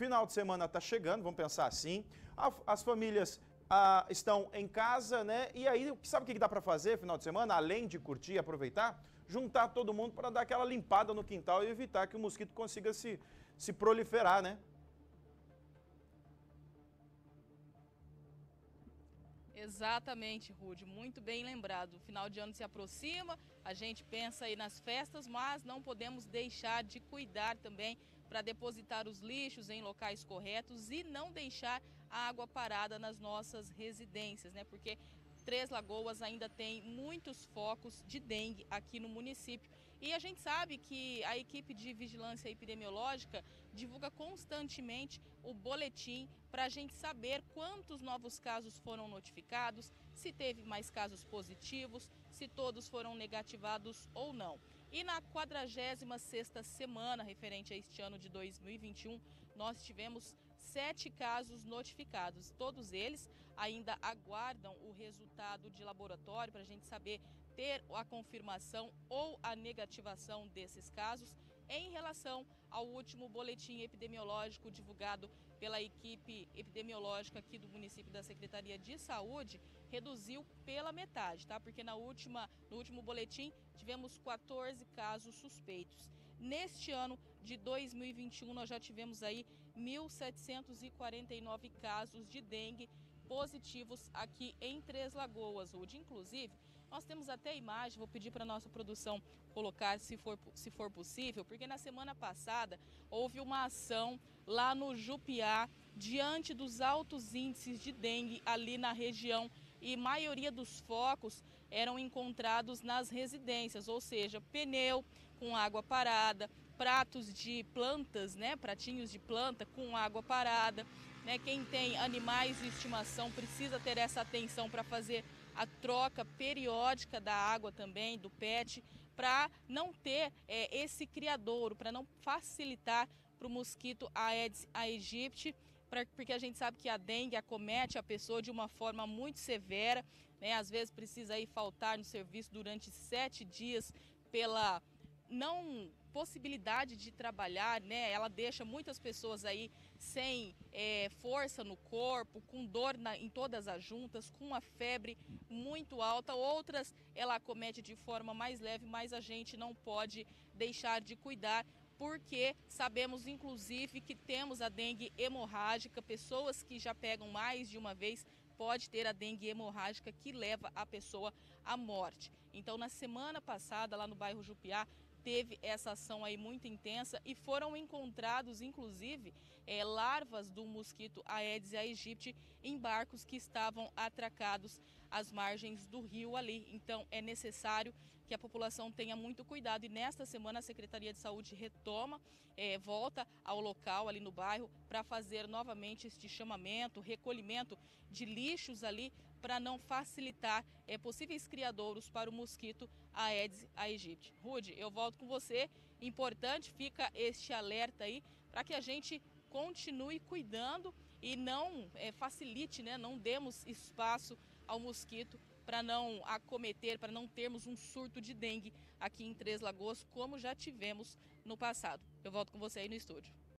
Final de semana está chegando, vamos pensar assim. As famílias estão em casa, né? E aí, sabe o que dá para fazer final de semana, além de curtir e aproveitar? Juntar todo mundo para dar aquela limpada no quintal e evitar que o mosquito consiga se proliferar, né? Exatamente, Rude, muito bem lembrado. O final de ano se aproxima, a gente pensa aí nas festas, mas não podemos deixar de cuidar também para depositar os lixos em locais corretos e não deixar a água parada nas nossas residências, né? Porque Três Lagoas ainda tem muitos focos de dengue aqui no município. E a gente sabe que a equipe de vigilância epidemiológica divulga constantemente o boletim para a gente saber quantos novos casos foram notificados, se teve mais casos positivos, se todos foram negativados ou não. E na 46ª semana, referente a este ano de 2021, nós tivemos 7 casos notificados. Todos eles ainda aguardam o resultado de laboratório para a gente saber ter a confirmação ou a negativação desses casos em relação ao último boletim epidemiológico divulgado pela equipe epidemiológica aqui do município da Secretaria de Saúde, reduziu pela metade, tá? Porque no último boletim tivemos 14 casos suspeitos. Neste ano de 2021 nós já tivemos aí 1.749 casos de dengue positivos aqui em Três Lagoas, Rude. Inclusive, nós temos até imagem, vou pedir para a nossa produção colocar, se for possível, porque na semana passada houve uma ação lá no Jupiá, diante dos altos índices de dengue ali na região, e maioria dos focos eram encontrados nas residências, ou seja, pneu com água parada, pratos de plantas, né, pratinhos de planta com água parada, né? Quem tem animais de estimação precisa ter essa atenção para fazer a troca periódica da água também, do PET, para não ter esse criadouro, para não facilitar para o mosquito Aedes aegypti, porque a gente sabe que a dengue acomete a pessoa de uma forma muito severa, né? Às vezes precisa aí faltar no serviço durante 7 dias pela não possibilidade de trabalhar, né? Ela deixa muitas pessoas aí sem força no corpo, com dor em todas as juntas, com uma febre muito alta. Outras ela acomete de forma mais leve, mas a gente não pode deixar de cuidar, porque sabemos inclusive que temos a dengue hemorrágica. Pessoas que já pegam mais de uma vez pode ter a dengue hemorrágica, que leva a pessoa à morte. Então, na semana passada, lá no bairro Jupiá, teve essa ação aí muito intensa e foram encontrados, inclusive, larvas do mosquito Aedes aegypti em barcos que estavam atracados às margens do rio ali. Então, é necessário que a população tenha muito cuidado. E nesta semana a Secretaria de Saúde retoma, volta ao local ali no bairro para fazer novamente este chamamento, recolhimento de lixos ali, para não facilitar possíveis criadouros para o mosquito Aedes aegypti. Rude, eu volto com você. Importante fica este alerta aí para que a gente continue cuidando e não facilite, né? Não demos espaço ao mosquito para não acometer, para não termos um surto de dengue aqui em Três Lagoas, como já tivemos no passado. Eu volto com você aí no estúdio.